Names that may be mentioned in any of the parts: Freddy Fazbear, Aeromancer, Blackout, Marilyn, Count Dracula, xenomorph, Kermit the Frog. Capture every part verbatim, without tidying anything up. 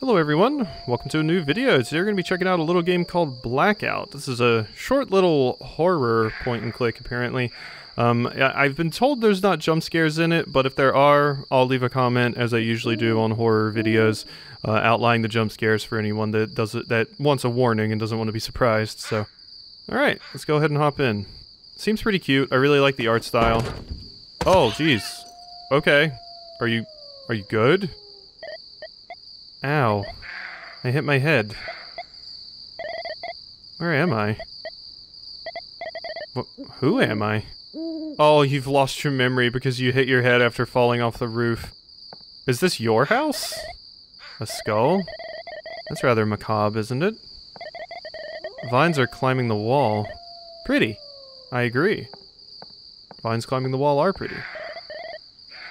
Hello everyone, welcome to a new video. Today we're going to be checking out a little game called Blackout. This is a short little horror point and click apparently. Um, I've been told there's not jump scares in it, but if there are, I'll leave a comment as I usually do on horror videos, uh, outlining the jump scares for anyone that does it, that wants a warning and doesn't want to be surprised. So, alright, let's go ahead and hop in. Seems pretty cute. I really like the art style. Oh, jeez. Okay. Are you, are you good? Ow. I hit my head. Where am I? Wh who am I? Oh, you've lost your memory because you hit your head after falling off the roof. Is this your house? A skull? That's rather macabre, isn't it? Vines are climbing the wall. Pretty. I agree. Vines climbing the wall are pretty.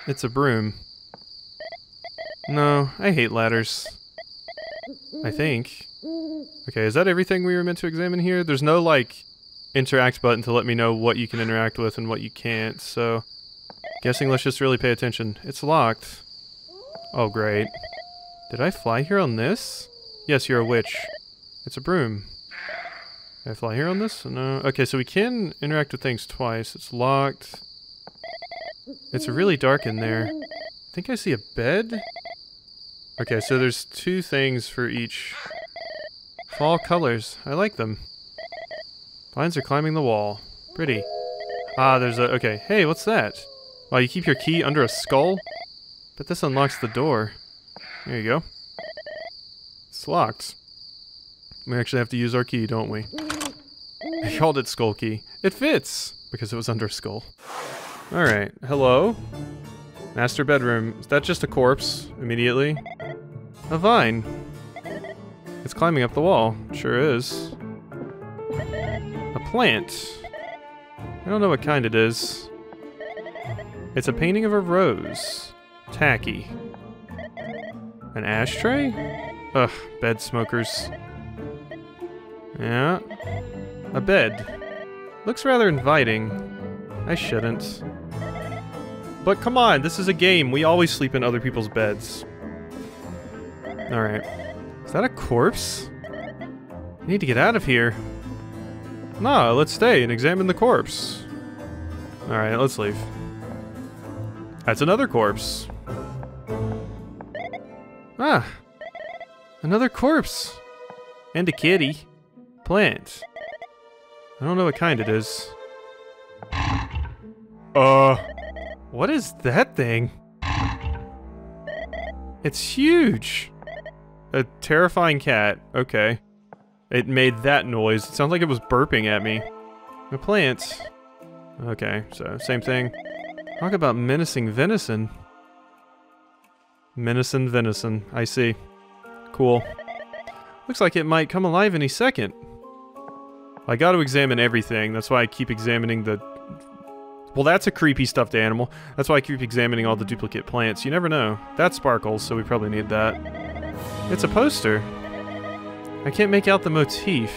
It's a broom. No, I hate ladders. I think. Okay, is that everything we were meant to examine here? There's no, like, interact button to let me know what you can interact with and what you can't, so... Guessing let's just really pay attention. It's locked. Oh, great. Did I fly here on this? Yes, you're a witch. It's a broom. Did I fly here on this? No. Okay, so we can interact with things twice. It's locked. It's really dark in there. I think I see a bed? Okay, so there's two things for each. Fall colors. I like them. Vines are climbing the wall. Pretty. Ah, there's a... Okay. Hey, what's that? Wow, you keep your key under a skull? But this unlocks the door. There you go. It's locked. We actually have to use our key, don't we? I called it skull key. It fits! Because it was under a skull. Alright. Hello? Master bedroom. Is that just a corpse? Immediately? A vine. It's climbing up the wall. It sure is. A plant. I don't know what kind it is. It's a painting of a rose. Tacky. An ashtray? Ugh, bed smokers. Yeah. A bed. Looks rather inviting. I shouldn't. But come on, this is a game. We always sleep in other people's beds. Alright. Is that a corpse? I need to get out of here. Nah, let's stay and examine the corpse. Alright, let's leave. That's another corpse. Ah. Another corpse. And a kitty. Plant. I don't know what kind it is. Uh... What is that thing? It's huge! A terrifying cat. Okay. It made that noise. It sounds like it was burping at me. A plant. Okay, so same thing. Talk about menacing venison. Menacing venison. I see. Cool. Looks like it might come alive any second. I got to examine everything. That's why I keep examining the... Well, that's a creepy stuffed animal. That's why I keep examining all the duplicate plants. You never know. That sparkles, so we probably need that. It's a poster. I can't make out the motif.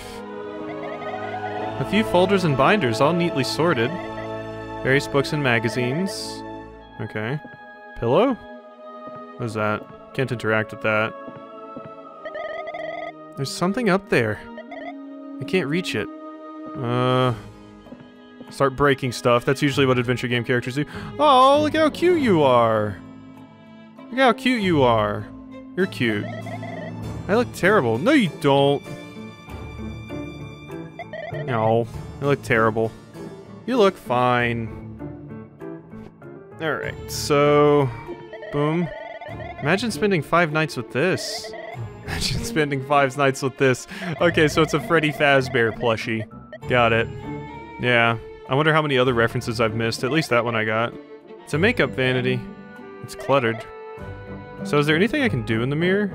A few folders and binders, all neatly sorted. Various books and magazines. Okay. Pillow? What is that? Can't interact with that. There's something up there. I can't reach it. Uh... Start breaking stuff. That's usually what adventure game characters do. Oh, look how cute you are! Look how cute you are. You're cute. I look terrible. No, you don't. No, I look terrible. You look fine. Alright, so... Boom. Imagine spending five nights with this. Imagine spending five nights with this. Okay, so it's a Freddy Fazbear plushie. Got it. Yeah. I wonder how many other references I've missed. At least that one I got. It's a makeup vanity. It's cluttered. So is there anything I can do in the mirror?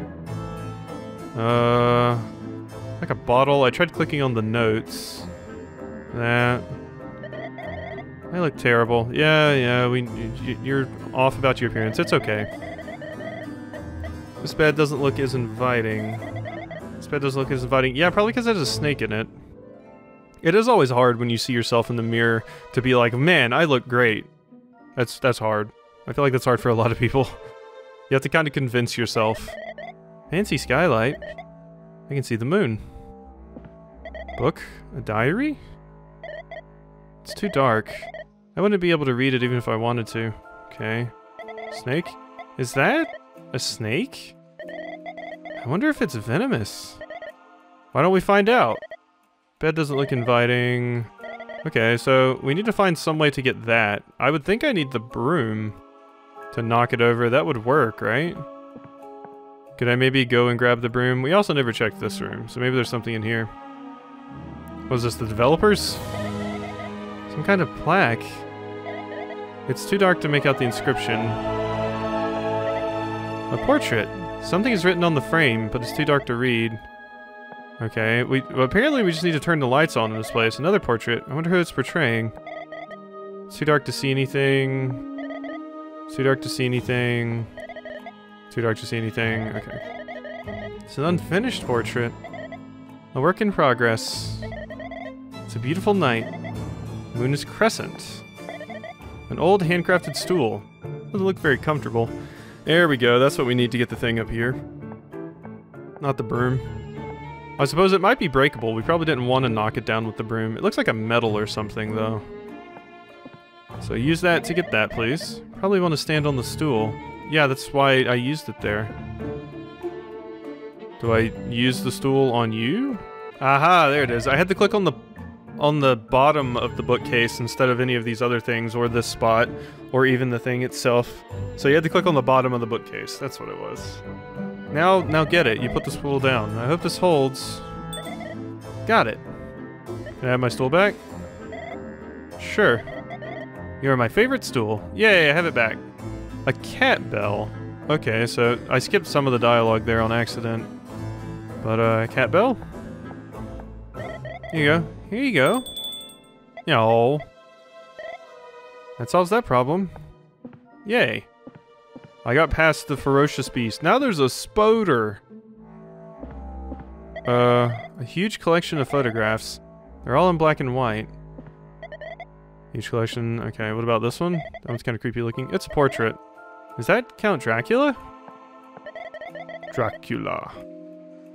Uh... Like a bottle. I tried clicking on the notes. That. I look terrible. Yeah, yeah, we, you, you're off about your appearance. It's okay. This bed doesn't look as inviting. This bed doesn't look as inviting. Yeah, probably because it has a snake in it. It is always hard when you see yourself in the mirror to be like, man, I look great. That's that's hard. I feel like that's hard for a lot of people. You have to kind of convince yourself. Fancy skylight. I can see the moon. Book? A diary? It's too dark. I wouldn't be able to read it even if I wanted to. Okay. Snake? Is that a snake? I wonder if it's venomous. Why don't we find out? Bed doesn't look inviting. Okay, so we need to find some way to get that. I would think I need the broom to knock it over. That would work, right? Could I maybe go and grab the broom? We also never checked this room, so maybe there's something in here. Was this the developers? Some kind of plaque. It's too dark to make out the inscription. A portrait. Something is written on the frame, but it's too dark to read. Okay, we well, apparently we just need to turn the lights on in this place. Another portrait. I wonder who it's portraying. It's too dark to see anything. It's too dark to see anything. It's too dark to see anything. Okay. It's an unfinished portrait. A work in progress. It's a beautiful night. The moon is crescent. An old handcrafted stool. Doesn't look very comfortable. There we go. That's what we need to get the thing up here. Not the broom. I suppose it might be breakable. We probably didn't want to knock it down with the broom. It looks like a metal or something, though. So use that to get that, please. Probably want to stand on the stool. Yeah, that's why I used it there. Do I use the stool on you? Aha, there it is. I had to click on the on the bottom of the bookcase instead of any of these other things, or this spot, or even the thing itself. So you had to click on the bottom of the bookcase. That's what it was. Now, now get it. You put the stool down. I hope this holds. Got it. Can I have my stool back? Sure. You're my favorite stool. Yay, I have it back. A cat bell. Okay, so I skipped some of the dialogue there on accident. But, uh, cat bell? Here you go. Here you go. No. That solves that problem. Yay. I got past the ferocious beast. Now there's a spoder. Uh, a huge collection of photographs. They're all in black and white. Huge collection. Okay, what about this one? That one's kind of creepy looking. It's a portrait. Is that Count Dracula? Dracula.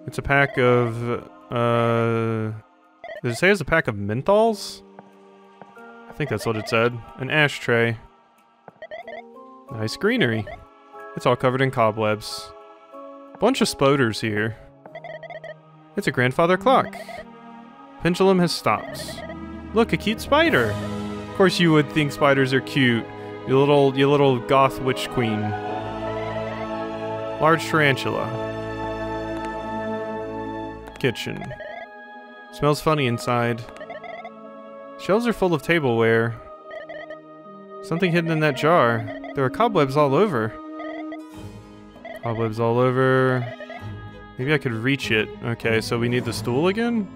It's a pack of, uh... did it say it's a pack of menthols? I think that's what it said. An ashtray. Nice greenery. It's all covered in cobwebs. Bunch of spoders here. It's a grandfather clock. Pendulum has stopped. Look, a cute spider! Of course you would think spiders are cute. You little, you little goth witch queen. Large tarantula. Kitchen. Smells funny inside. Shelves are full of tableware. Something hidden in that jar. There are cobwebs all over. Cobwebs all over. Maybe I could reach it. Okay, so we need the stool again?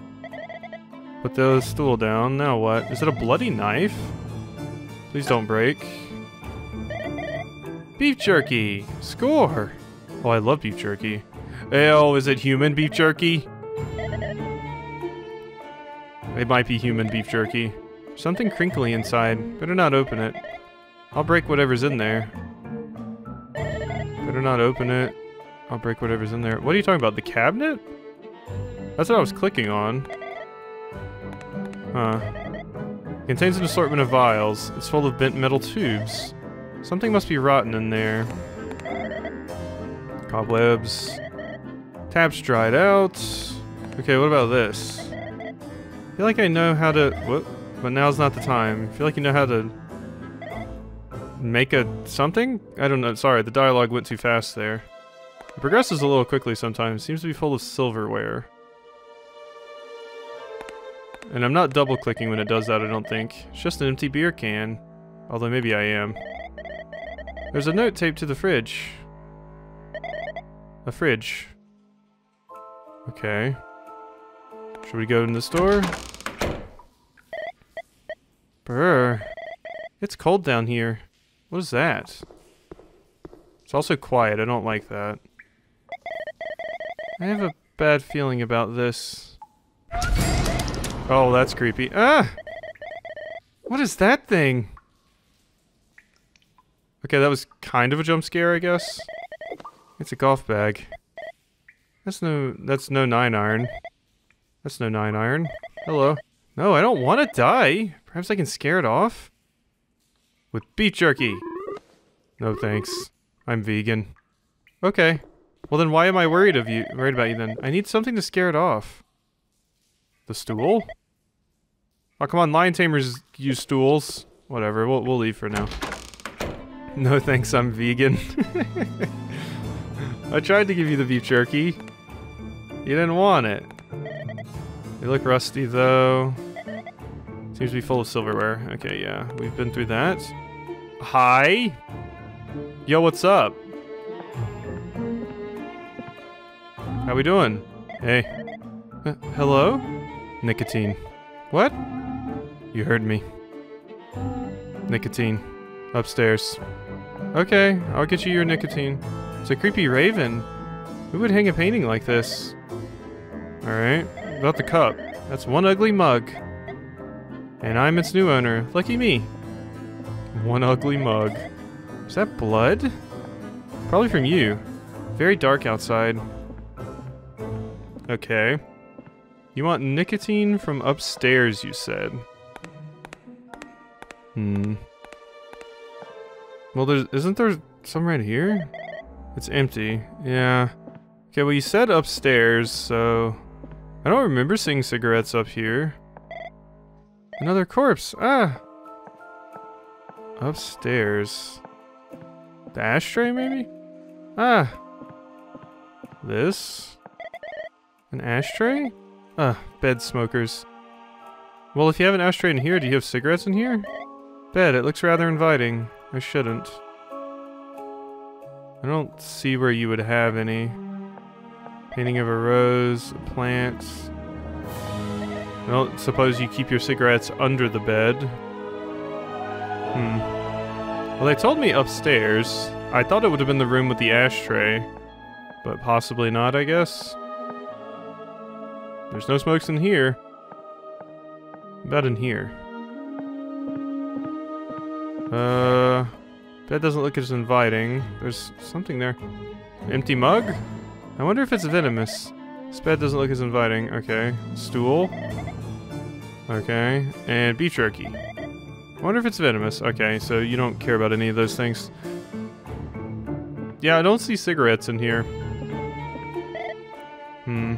Put the stool down. Now what? Is it a bloody knife? Please don't break. Beef jerky! Score! Oh, I love beef jerky. Oh, is it human beef jerky? It might be human beef jerky. Something crinkly inside. Better not open it. I'll break whatever's in there. Better not open it. I'll break whatever's in there. What are you talking about? The cabinet? That's what I was clicking on. Huh. Contains an assortment of vials. It's full of bent metal tubes. Something must be rotten in there. Cobwebs. Taps dried out. Okay, what about this? I feel like I know how to... Whoop. But now's not the time. I feel like you know how to... make a something? I don't know. Sorry, the dialogue went too fast there. It progresses a little quickly sometimes. Seems to be full of silverware. And I'm not double clicking when it does that, I don't think. It's just an empty beer can. Although maybe I am. There's a note taped to the fridge. A fridge. Okay. Should we go in the store? Brr. It's cold down here. What is that? It's also quiet. I don't like that. I have a bad feeling about this. Oh, that's creepy. Ah! What is that thing? Okay, that was kind of a jump scare, I guess. It's a golf bag. That's no, that's no nine iron. That's no nine iron. Hello. No, I don't want to die. Perhaps I can scare it off? With beef jerky. No thanks. I'm vegan. Okay. Well then why am I worried of you worried about you then? I need something to scare it off. The stool? Oh come on, lion tamers use stools. Whatever, we'll we'll leave for now. No thanks, I'm vegan. I tried to give you the beef jerky. You didn't want it. They look rusty though. Seems to be full of silverware. Okay, yeah. We've been through that. Hi. Yo, what's up? How we doing? Hey. Uh, hello? Nicotine. What? You heard me. Nicotine. Upstairs. Okay, I'll get you your nicotine. It's a creepy raven. Who would hang a painting like this? Alright. About the cup. That's one ugly mug. And I'm its new owner. Lucky me. One ugly mug. Is that blood? Probably from you. Very dark outside. Okay. You want nicotine from upstairs, you said. Hmm. Well, there's, isn't there some right here? It's empty. Yeah. Okay, well you said upstairs, so... I don't remember seeing cigarettes up here. Another corpse. Ah! Upstairs. The ashtray, maybe? Ah! This? An ashtray? Ah, bed smokers. Well, if you have an ashtray in here, do you have cigarettes in here? Bed, it looks rather inviting. I shouldn't. I don't see where you would have any. Painting of a rose, plants. I don't suppose you keep your cigarettes under the bed. Hmm. Well, they told me upstairs. I thought it would have been the room with the ashtray. But possibly not, I guess. There's no smokes in here. About in here. Uh... That doesn't look as inviting. There's something there. An empty mug? I wonder if it's venomous. This bed doesn't look as inviting. Okay. Stool. Okay, and beef jerky. I wonder if it's venomous. Okay, so you don't care about any of those things. Yeah, I don't see cigarettes in here. Hmm.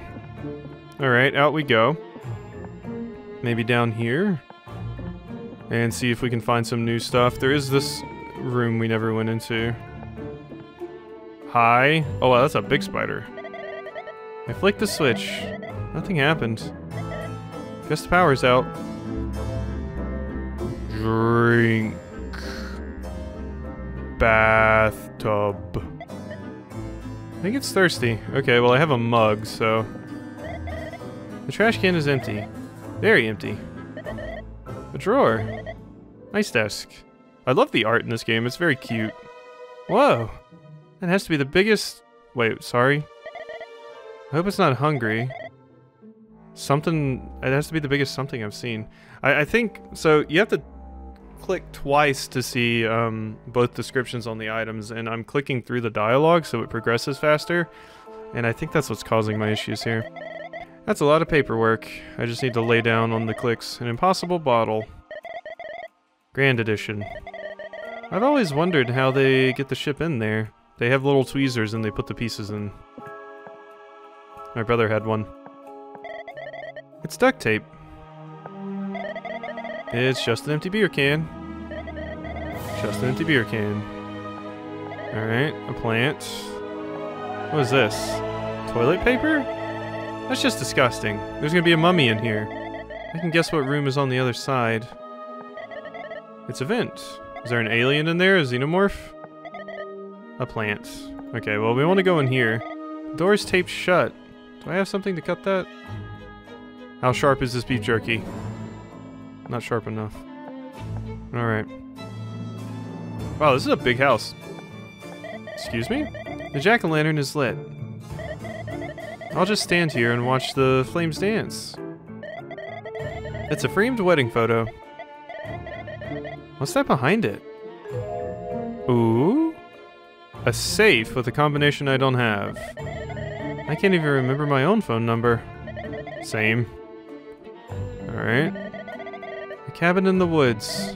Alright, out we go. Maybe down here? And see if we can find some new stuff. There is this room we never went into. Hi. Oh, wow, that's a big spider. I flicked the switch. Nothing happened. Guess the power's out. Drink. Bathtub. I think it's thirsty. Okay, well I have a mug, so... The trash can is empty. Very empty. A drawer. Nice desk. I love the art in this game, it's very cute. Whoa! That has to be the biggest... Wait, sorry. I hope it's not hungry. Something... It has to be the biggest something I've seen. I, I think... So, you have to click twice to see um, both descriptions on the items, and I'm clicking through the dialogue so it progresses faster. And I think that's what's causing my issues here. That's a lot of paperwork. I just need to lay down on the clicks. An impossible bottle. Grand edition. I've always wondered how they get the ship in there. They have little tweezers and they put the pieces in. My brother had one. It's duct tape. It's just an empty beer can. Just an empty beer can. Alright, a plant. What is this? Toilet paper? That's just disgusting. There's gonna be a mummy in here. I can guess what room is on the other side. It's a vent. Is there an alien in there? A xenomorph? A plant. Okay, well we want to go in here. The door's taped shut. Do I have something to cut that? How sharp is this beef jerky? Not sharp enough. Alright. Wow, this is a big house. Excuse me? The jack-o'-lantern is lit. I'll just stand here and watch the flames dance. It's a framed wedding photo. What's that behind it? Ooh? A safe with a combination I don't have. I can't even remember my own phone number. Same. Alright. A cabin in the woods.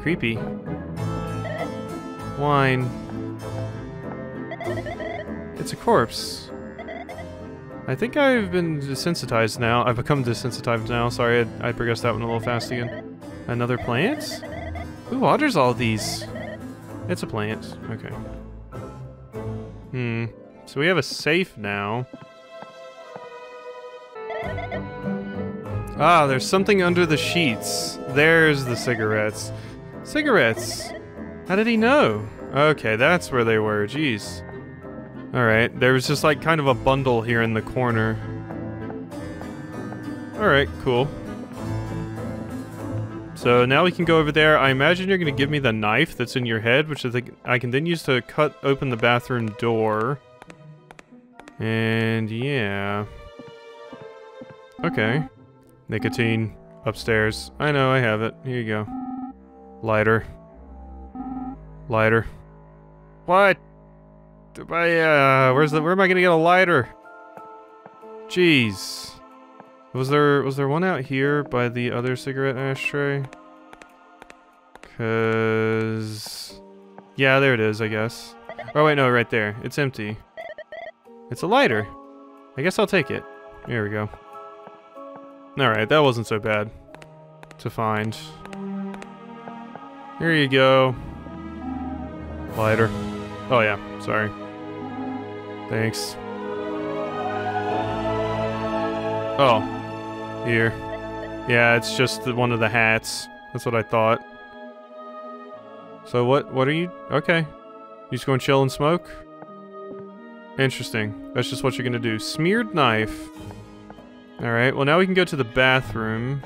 Creepy. Wine. It's a corpse. I think I've been desensitized now. I've become desensitized now. Sorry, I, I progressed that one a little fast again. Another plant? Who waters all these? It's a plant. Okay. Hmm. So we have a safe now. Ah, there's something under the sheets. There's the cigarettes. Cigarettes! How did he know? Okay, that's where they were. Jeez. Alright, there was just like kind of a bundle here in the corner. Alright, cool. So now we can go over there. I imagine you're going to give me the knife that's in your head, which I think I can then use to cut open the bathroom door. And yeah. Okay. Nicotine. Upstairs. I know, I have it. Here you go. Lighter. Lighter. What? I, uh, where's the? Where am I gonna get a lighter? Jeez. Was there was there one out here by the other cigarette ashtray? Cause yeah, there it is, I guess. Oh wait, no, right there. It's empty. It's a lighter. I guess I'll take it. Here we go. All right, that wasn't so bad to find. Here you go. Lighter. Oh yeah. Sorry. Thanks. Oh. Here. Yeah, it's just the, one of the hats. That's what I thought. So what, what are you? Okay. You just going to chill and smoke? Interesting. That's just what you're going to do. Smeared knife. Alright, well now we can go to the bathroom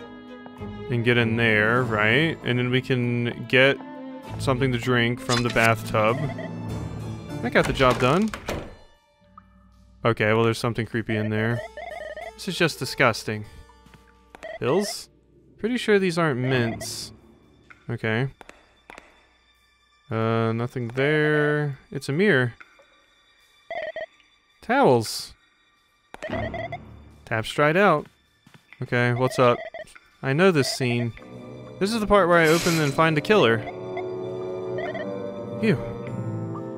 and get in there, right? And then we can get something to drink from the bathtub. I got the job done. Okay, well there's something creepy in there. This is just disgusting. Pills? Pretty sure these aren't mints. Okay. Uh, nothing there. It's a mirror. Towels. Taps dried out. Okay, what's up? I know this scene. This is the part where I open and find the killer. Phew.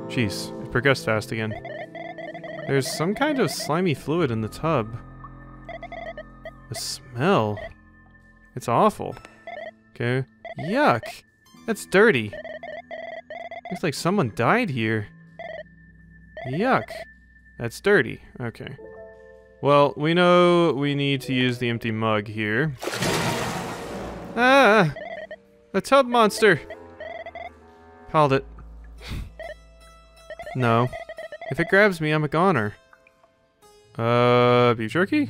Jeez, it progressed fast again. There's some kind of slimy fluid in the tub. The smell. It's awful. Okay. Yuck! That's dirty. Looks like someone died here. Yuck! That's dirty. Okay. Well, we know we need to use the empty mug here. Ah! The tub monster! Called it. No. If it grabs me, I'm a goner. Uh, beef jerky?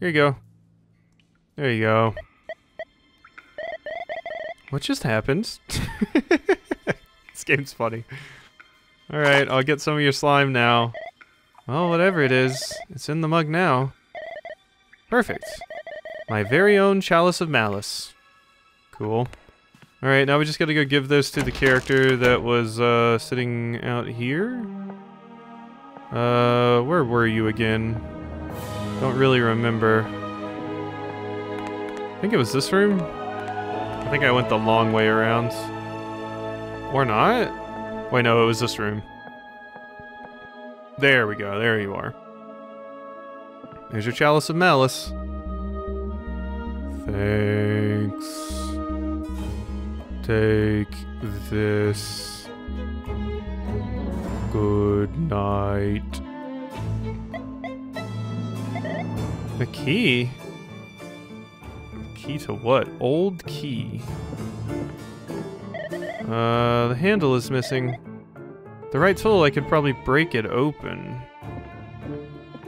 Here you go. There you go. What just happened? This game's funny. Alright, I'll get some of your slime now. Well, whatever it is, it's in the mug now. Perfect. My very own chalice of malice. Cool. Alright, now we just gotta go give this to the character that was, uh, sitting out here? Uh, where were you again? Don't really remember. I think it was this room? I think I went the long way around. Or not? Wait, no, it was this room. There we go, there you are. There's your chalice of malice. Thanks. Take this. Good night. The key? Key to what? Old key. Uh, the handle is missing. The right tool, I could probably break it open.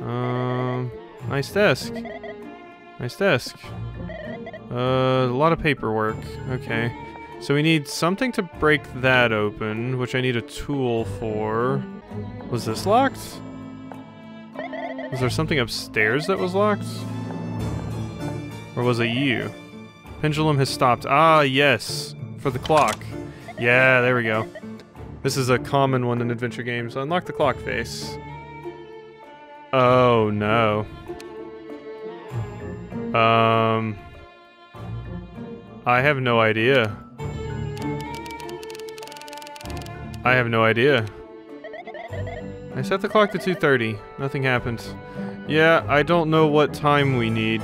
Um, nice desk. Nice desk. Uh, a lot of paperwork. Okay. So we need something to break that open, which I need a tool for. Was this locked? Was there something upstairs that was locked? Or was it you? Pendulum has stopped. Ah, yes. For the clock. Yeah, there we go. This is a common one in adventure games. Unlock the clock face. Oh no. Um, I have no idea. I have no idea. I set the clock to two thirty. Nothing happens. Yeah, I don't know what time we need.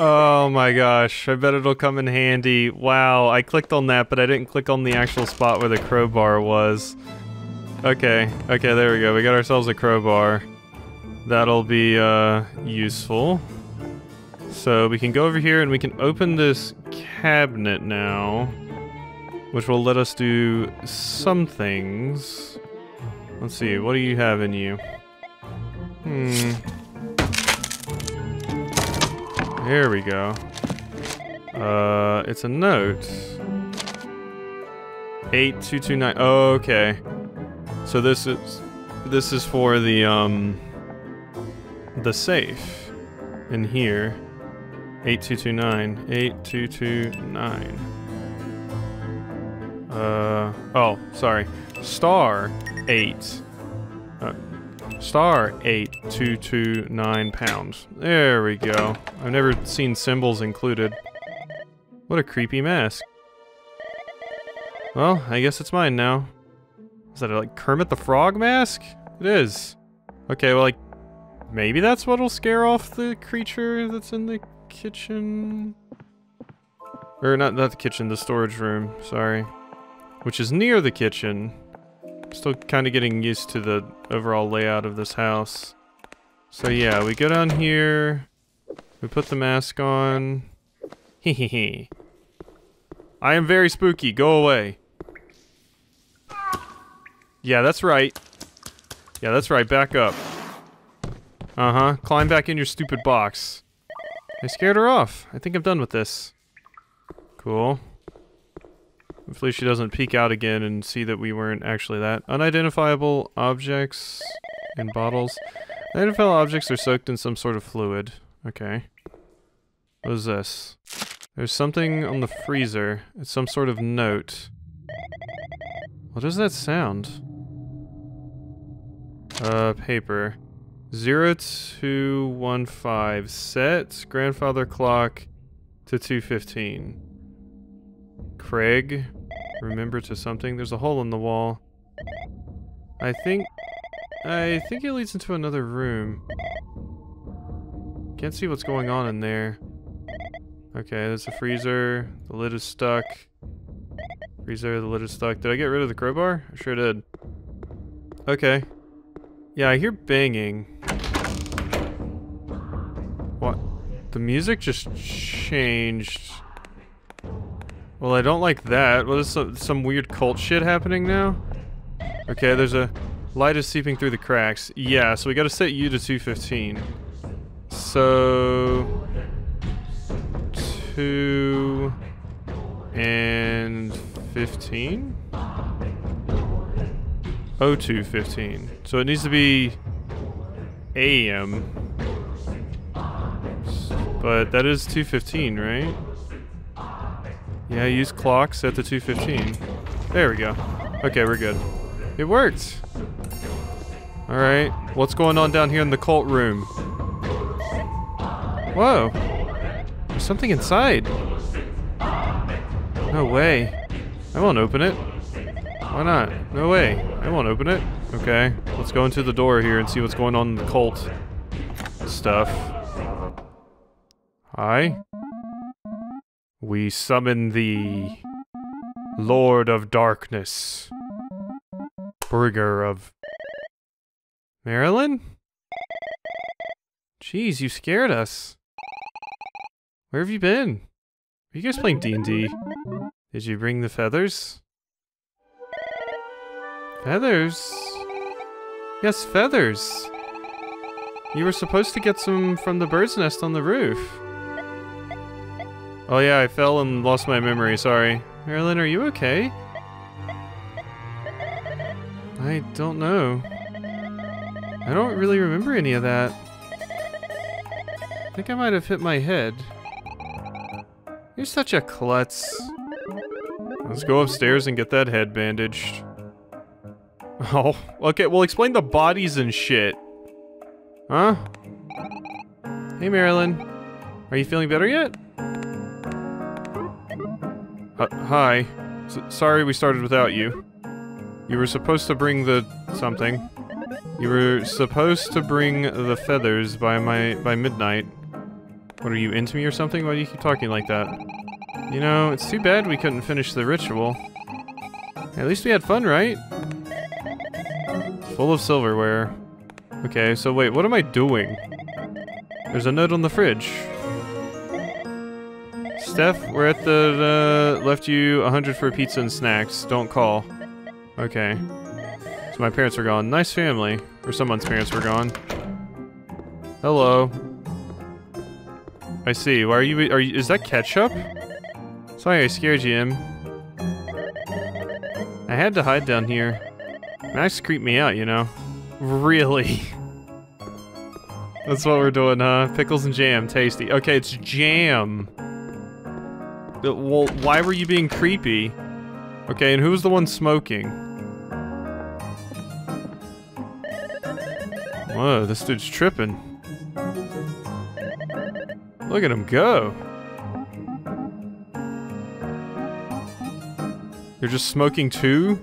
Oh my gosh, I bet it'll come in handy. Wow, I clicked on that, but I didn't click on the actual spot where the crowbar was. Okay, okay, there we go. We got ourselves a crowbar. That'll be, uh, useful. So we can go over here and we can open this cabinet now, which will let us do some things. Let's see, what do you have in you? Hmm... Here we go. Uh, it's a note. eight two two nine. Oh, okay. So this is this is for the um the safe in here. eight two two nine. eight two two nine. Uh oh, sorry. Star eight. Uh, Star eight two two nine pounds. There we go. I've never seen symbols included. What a creepy mask. Well, I guess it's mine now. Is that a, like, Kermit the Frog mask? It is. Okay, well, like, maybe that's what'll scare off the creature that's in the kitchen. Or not, not the kitchen, the storage room, sorry. Which is near the kitchen. Still kind of getting used to the overall layout of this house. So yeah, we go down here. We put the mask on. Hehehe. I am very spooky. Go away. Yeah, that's right. Yeah, that's right. Back up. Uh-huh. Climb back in your stupid box. I scared her off. I think I'm done with this. Cool. Hopefully she doesn't peek out again and see that we weren't actually that. Unidentifiable objects in bottles. Unidentifiable objects are soaked in some sort of fluid. Okay. What is this? There's something on the freezer. It's some sort of note. What does that sound? Uh, paper. zero two one five. Set grandfather clock to two fifteen. Craig. Remember to something. There's a hole in the wall. I think... I think it leads into another room. Can't see what's going on in there. Okay, there's a freezer. The lid is stuck. Freezer, the lid is stuck. Did I get rid of the crowbar? I sure did. Okay. Yeah, I hear banging. What? The music just changed. Well, I don't like that. What is some, some weird cult shit happening now? Okay, there's a... Light is seeping through the cracks. Yeah, so we gotta set you to two fifteen. So... two... and... fifteen? Oh, two fifteen. So it needs to be... A M. But that is two fifteen, right? Yeah, use clock, set to two fifteen. There we go. Okay, we're good. It worked! Alright, what's going on down here in the cult room? Whoa! There's something inside! No way. I won't open it. Why not? No way. I won't open it. Okay, let's go into the door here and see what's going on in the cult stuff. Hi? We summon thee, Lord of Darkness, Bringer of... Marilyn? Jeez, you scared us. Where have you been? Are you guys playing D and D? Did you bring the feathers? Feathers? Yes, feathers! You were supposed to get some from the bird's nest on the roof. Oh yeah, I fell and lost my memory, sorry. Marilyn, are you okay? I don't know. I don't really remember any of that. I think I might have hit my head. You're such a klutz. Let's go upstairs and get that head bandaged. Oh, okay, well explain the bodies and shit. Huh? Hey Marilyn, are you feeling better yet? Uh, hi. S sorry we started without you. You were supposed to bring the... something. You were supposed to bring the feathers by my... by midnight. What, are you into me or something? Why do you keep talking like that? You know, it's too bad we couldn't finish the ritual. At least we had fun, right? Full of silverware. Okay, so wait, what am I doing? There's a note on the fridge. Steph, we're at the... Uh, left you a hundred for pizza and snacks. Don't call. Okay. So my parents were gone. Nice family. Or someone's parents were gone. Hello. I see. Why are you... Are you is that ketchup? Sorry I scared you, Em. I had to hide down here. Max creeped me out, you know. Really? That's what we're doing, huh? Pickles and jam. Tasty. Okay, it's jam. But, well, why were you being creepy? Okay, and who was the one smoking? Whoa, this dude's tripping. Look at him go. You're just smoking too?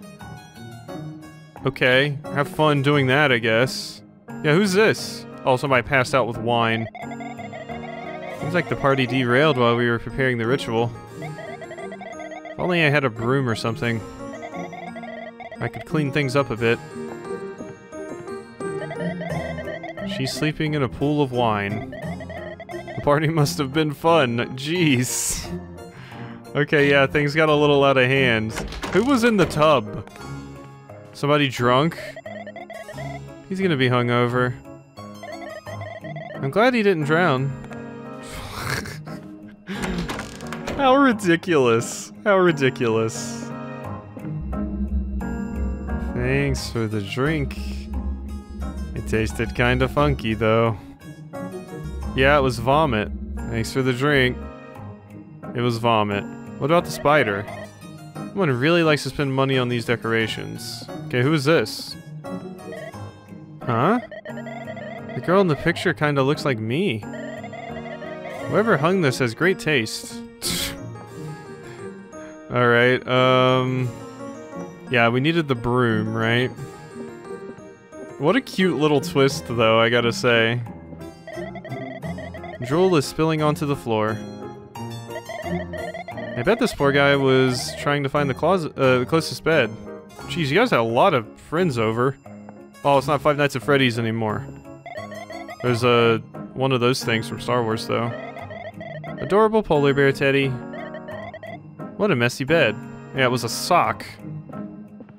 Okay, have fun doing that, I guess. Yeah, who's this? Oh, somebody passed out with wine. Seems like the party derailed while we were preparing the ritual. If only I had a broom or something. I could clean things up a bit. She's sleeping in a pool of wine. The party must have been fun. Jeez. Okay, yeah, things got a little out of hand. Who was in the tub? Somebody drunk? He's gonna be hungover. I'm glad he didn't drown. How ridiculous. How ridiculous. Thanks for the drink. It tasted kinda funky, though. Yeah, it was vomit. Thanks for the drink. It was vomit. What about the spider? Someone really likes to spend money on these decorations. Okay, who is this? Huh? The girl in the picture kinda looks like me. Whoever hung this has great taste. Alright, um... yeah, we needed the broom, right? What a cute little twist, though, I gotta say. Drool is spilling onto the floor. I bet this poor guy was trying to find the closet, uh, the closest bed. Jeez, you guys had a lot of friends over. Oh, it's not Five Nights at Freddy's anymore. There's a uh, one of those things from Star Wars though. Adorable polar bear teddy. What a messy bed. Yeah, it was a sock.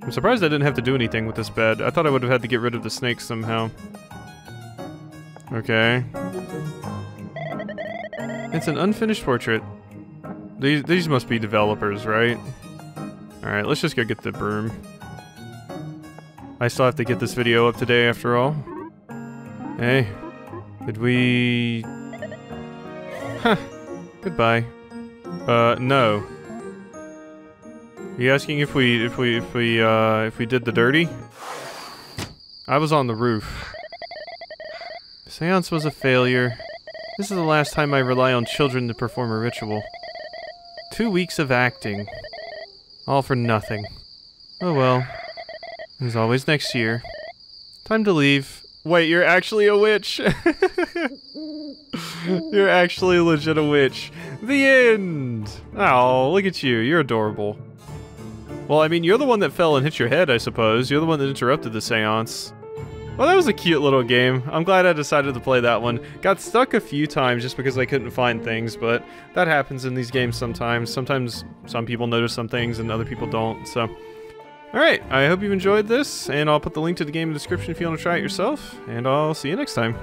I'm surprised I didn't have to do anything with this bed. I thought I would have had to get rid of the snakes somehow. Okay. It's an unfinished portrait. These, these must be developers, right? Alright, let's just go get the broom. I still have to get this video up today, after all. Hey. Did we... Huh. Goodbye. Uh, no. Are you asking if we, if we, if we, uh, if we did the dirty? I was on the roof. The seance was a failure. This is the last time I rely on children to perform a ritual. Two weeks of acting. All for nothing. Oh well. As always, next year. Time to leave. Wait, you're actually a witch! You're actually legit a witch. The end! Oh, look at you. You're adorable. Well, I mean, you're the one that fell and hit your head, I suppose. You're the one that interrupted the seance. Well, that was a cute little game. I'm glad I decided to play that one. Got stuck a few times just because I couldn't find things, but that happens in these games sometimes. Sometimes some people notice some things and other people don't, so. Alright, I hope you've enjoyed this, and I'll put the link to the game in the description if you want to try it yourself, and I'll see you next time.